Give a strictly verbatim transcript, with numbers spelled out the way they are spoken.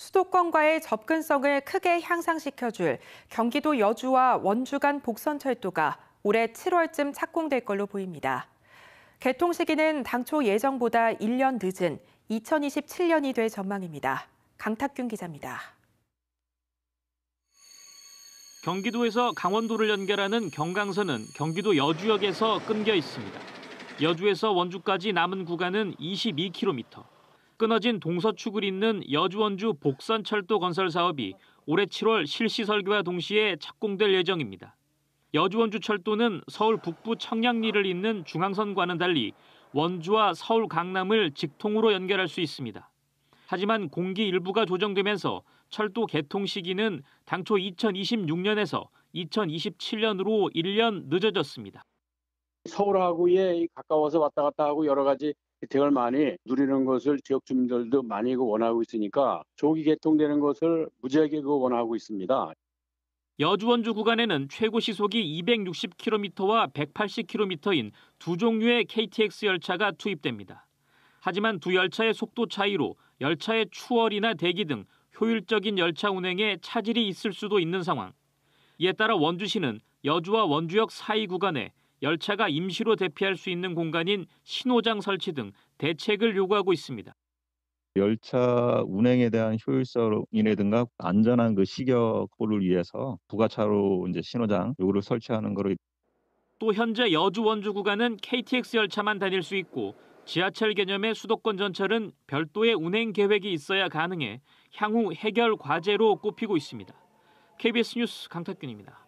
수도권과의 접근성을 크게 향상시켜줄 경기도 여주와 원주 간 복선철도가 올해 칠월쯤 착공될 걸로 보입니다. 개통 시기는 당초 예정보다 일 년 늦은 이천이십칠 년이 될 전망입니다. 강탁균 기자입니다. 경기도에서 강원도를 연결하는 경강선은 경기도 여주역에서 끊겨 있습니다. 여주에서 원주까지 남은 구간은 이십이 킬로미터. 끊어진 동서축을 잇는 여주원주 복선철도 건설 사업이 올해 칠월 실시 설계와 동시에 착공될 예정입니다. 여주원주 철도는 서울 북부 청량리를 잇는 중앙선과는 달리 원주와 서울 강남을 직통으로 연결할 수 있습니다. 하지만 공기 일부가 조정되면서 철도 개통 시기는 당초 이천이십육 년에서 이천이십칠 년으로 일 년 늦어졌습니다. 서울하고에 가까워서 왔다 갔다 하고 여러 가지 혜택을 많이 누리는 것을 지역 주민들도 많이 원하고 있으니까 조기 개통되는 것을 무지하게 원하고 있습니다. 여주 원주 구간에는 최고 시속이 이백육십 킬로미터와 백팔십 킬로미터인 두 종류의 케이티엑스 열차가 투입됩니다. 하지만 두 열차의 속도 차이로 열차의 추월이나 대기 등 효율적인 열차 운행에 차질이 있을 수도 있는 상황. 이에 따라 원주시는 여주와 원주역 사이 구간에 열차가 임시로 대피할 수 있는 공간인 신호장 설치 등 대책을 요구하고 있습니다. 열차 운행에 대한 효율성이라든가 안전한 그 식역을 위해서 부가차로 이제 신호장 요구를 설치하는 거로. 또 현재 여주 원주 구간은 케이티엑스 열차만 다닐 수 있고 지하철 개념의 수도권 전철은 별도의 운행 계획이 있어야 가능해 향후 해결 과제로 꼽히고 있습니다. 케이비에스 뉴스 강탁균입니다.